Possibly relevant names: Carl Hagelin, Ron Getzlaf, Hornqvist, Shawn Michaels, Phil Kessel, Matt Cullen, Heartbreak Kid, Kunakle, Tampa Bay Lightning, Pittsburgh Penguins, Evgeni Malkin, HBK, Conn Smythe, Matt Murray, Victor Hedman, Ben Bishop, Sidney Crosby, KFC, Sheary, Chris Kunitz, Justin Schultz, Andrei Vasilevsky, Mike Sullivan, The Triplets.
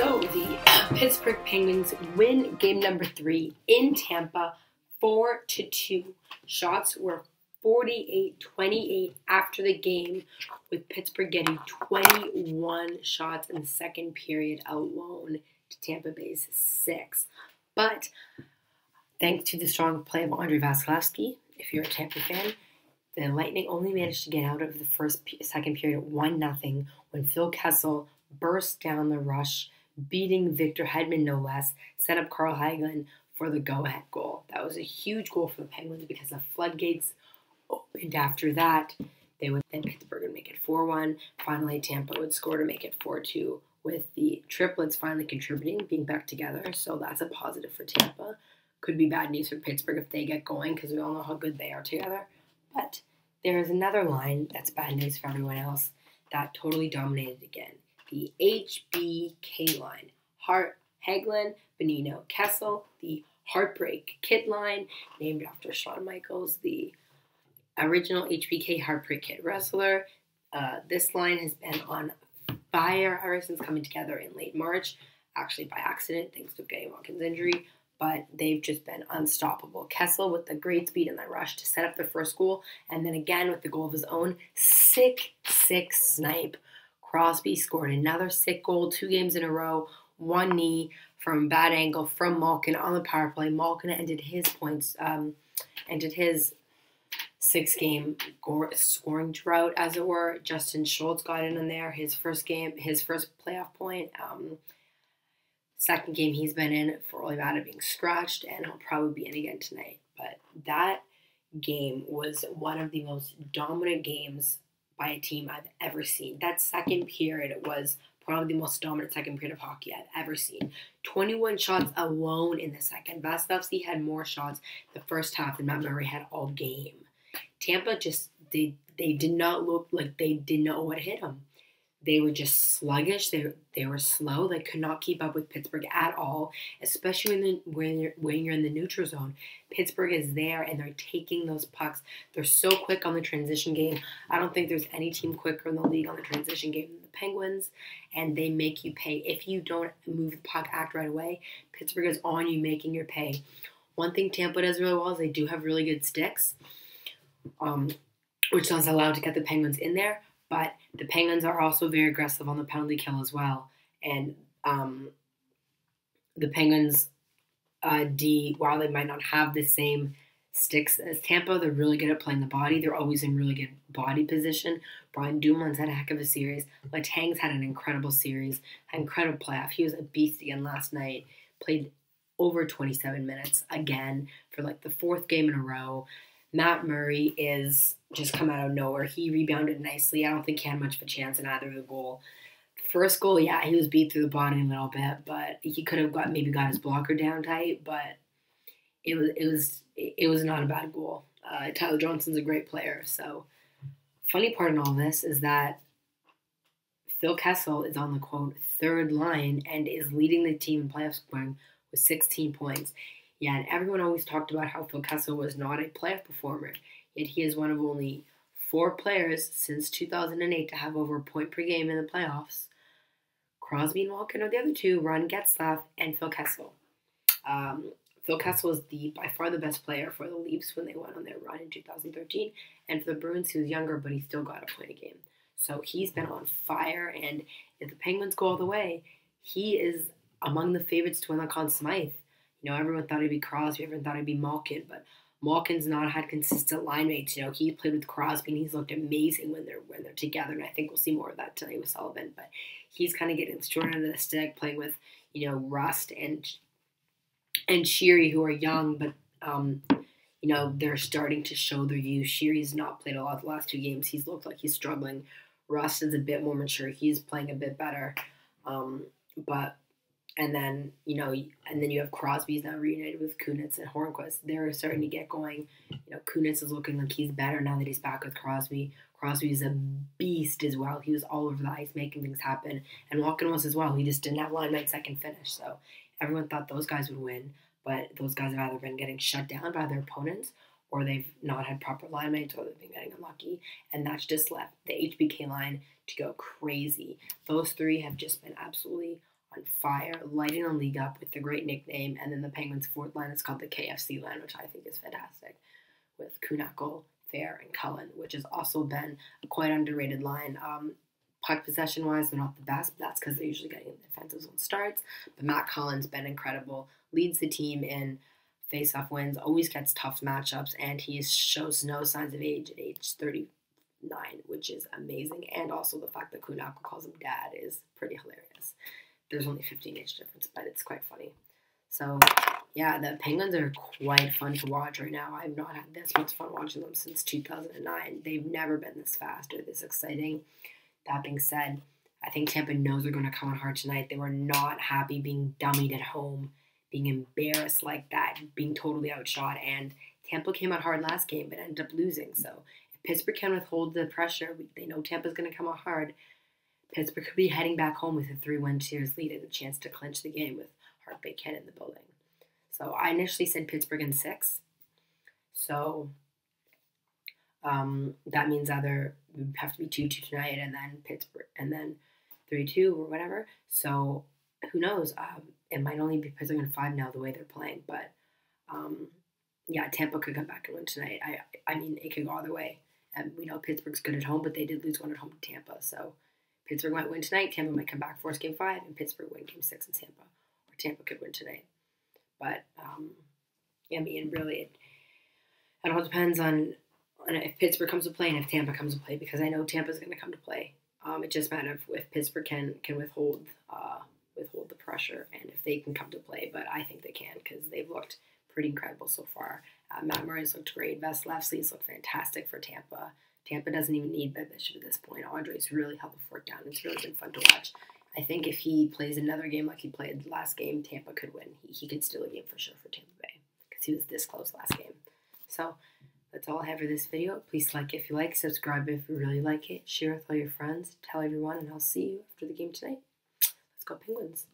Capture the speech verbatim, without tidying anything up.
So the Pittsburgh Penguins win game number three in Tampa four to two. Shots were forty-eight twenty-eight after the game, with Pittsburgh getting twenty-one shots in the second period alone to Tampa Bay's six. But thanks to the strong play of Andrei Vasilevsky, if you're a Tampa fan, the Lightning only managed to get out of the first second period at one nothing when Phil Kessel burst down the rush, beating Victor Hedman no less, set up Carl Hagelin for the go-ahead goal. That was a huge goal for the Penguins because the floodgates opened after that. They would then Pittsburgh would make it four one. Finally, Tampa would score to make it four two, with the triplets finally contributing, being back together. So that's a positive for Tampa. Could be bad news for Pittsburgh if they get going, because we all know how good they are together. But there is another line that's bad news for everyone else that totally dominated again. The H B K line. Hart, Hagelin, Benino, Kessel. The Heartbreak Kid line, named after Shawn Michaels, the original H B K Heartbreak Kid wrestler. Uh, this line has been on fire ever since coming together in late March. Actually, by accident, thanks to Evgeni Malkin's injury. But they've just been unstoppable. Kessel with the great speed and the rush to set up the first goal, and then again with the goal of his own, sick, sick snipe. Crosby scored another sick goal, two games in a row, one knee from a bad angle from Malkin on the power play. Malkin ended his points, um, ended his six-game scoring drought, as it were. Justin Schultz got in on there, his first game, his first playoff point. Um, Second game he's been in for all about it being scratched, and he'll probably be in again tonight. But that game was one of the most dominant games by a team I've ever seen. That second period was probably the most dominant second period of hockey I've ever seen. twenty-one shots alone in the second. Vasilevsky had more shots the first half than Matt Murray had all game. Tampa just, they, they did not look like they didn't know what hit them. They were just sluggish. They, they were slow. They could not keep up with Pittsburgh at all, especially when, the, when, you're, when you're in the neutral zone. Pittsburgh is there, and they're taking those pucks. They're so quick on the transition game. I don't think there's any team quicker in the league on the transition game than the Penguins, and they make you pay. If you don't move the puck act right away, Pittsburgh is on you, making your pay. One thing Tampa does really well is they do have really good sticks, um, which doesn't allow to get the Penguins in there. But the Penguins are also very aggressive on the penalty kill as well. And um, the Penguins uh, D, while they might not have the same sticks as Tampa, they're really good at playing the body. They're always in really good body position. Brian Dumoulin's had a heck of a series. Letang's had an incredible series, an incredible playoff. He was a beast again last night. Played over twenty-seven minutes again for like the fourth game in a row. Matt Murray is just come out of nowhere. He rebounded nicely. I don't think he had much of a chance in either of the goal. First goal, yeah, he was beat through the body a little bit, but he could have got maybe got his blocker down tight. But it was it was it was not a bad goal. Uh, Tyler Johnson's a great player. So funny part in all this is that Phil Kessel is on the quote third line and is leading the team in playoff scoring with sixteen points. Yeah, and everyone always talked about how Phil Kessel was not a playoff performer, yet he is one of only four players since two thousand eight to have over a point per game in the playoffs. Crosby and Malkin are the other two, Ron Getzlaf and Phil Kessel. Um, Phil Kessel is the, by far the best player for the Leafs when they went on their run in two thousand thirteen, and for the Bruins, he was younger, but he still got a point a game. So he's been on fire, and if the Penguins go all the way, he is among the favorites to win the Conn Smythe. You know, everyone thought it'd be Crosby, everyone thought it'd be Malkin, but Malkin's not had consistent line mates. You know, he played with Crosby, and he's looked amazing when they're when they're together, and I think we'll see more of that tonight with Sullivan. But he's kind of getting short end of the stick, playing with, you know, Rust and and Sheary, who are young, but, um, you know, they're starting to show their youth. Sheary's not played a lot the last two games. He's looked like he's struggling. Rust is a bit more mature. He's playing a bit better, um, but... And then, you know, and then you have Crosby's now reunited with Kunitz and Hornqvist. They're starting to get going. You know, Kunitz is looking like he's better now that he's back with Crosby. Crosby is a beast as well. He was all over the ice making things happen. And Malkin was as well. He just didn't have line mates that can finish. So everyone thought those guys would win. But those guys have either been getting shut down by their opponents, or they've not had proper line mates, or they've been getting unlucky. And that's just left the H B K line to go crazy. Those three have just been absolutely on fire, lighting a league up with the great nickname, and then the Penguins' fourth line is called the K F C line, which I think is fantastic, with Kunakle, Fair, and Cullen, which has also been a quite underrated line. Um, puck possession-wise, they're not the best, but that's because they're usually getting in the defensive zone starts, but Matt Cullen's been incredible, leads the team in face-off wins, always gets tough matchups, and he shows no signs of age at age thirty-nine, which is amazing. And also the fact that Kunakle calls him dad is pretty hilarious. There's only fifteen age difference, but it's quite funny. So, yeah, the Penguins are quite fun to watch right now. I've not had this much fun watching them since two thousand nine. They've never been this fast or this exciting. That being said, I think Tampa knows they're going to come on hard tonight. They were not happy being dummied at home, being embarrassed like that, being totally outshot. And Tampa came out hard last game but ended up losing. So if Pittsburgh can withhold the pressure, they know Tampa's going to come out hard. Pittsburgh could be heading back home with a three one series lead and a chance to clinch the game with Heartbreak Kid in the building. So I initially said Pittsburgh in six. So um, that means either we have to be two two tonight and then Pittsburgh and then three two or whatever. So who knows? Um, it might only be Pittsburgh in five now the way they're playing. But um, yeah, Tampa could come back and win tonight. I I mean, it could go either way. And we know Pittsburgh's good at home, but they did lose one at home to Tampa. So Pittsburgh might win tonight. Tampa might come back, force game five, and Pittsburgh win game six in Tampa. Or Tampa could win tonight. But, um, I mean, really, it, it all depends on, on if Pittsburgh comes to play and if Tampa comes to play, because I know Tampa's going to come to play. Um, it just matters if, if Pittsburgh can, can withhold uh, withhold the pressure and if they can come to play. But I think they can because they've looked pretty incredible so far. Uh, Matt Murray's looked great. Vasilevsky's looked fantastic for Tampa. Tampa doesn't even need Ben Bishop at this point. Andrei's really held the fort down. It's really been fun to watch. I think if he plays another game like he played last game, Tampa could win. He, he could steal a game for sure for Tampa Bay because he was this close last game. So that's all I have for this video. Please like if you like, subscribe if you really like it, share with all your friends, tell everyone, and I'll see you after the game tonight. Let's go Penguins.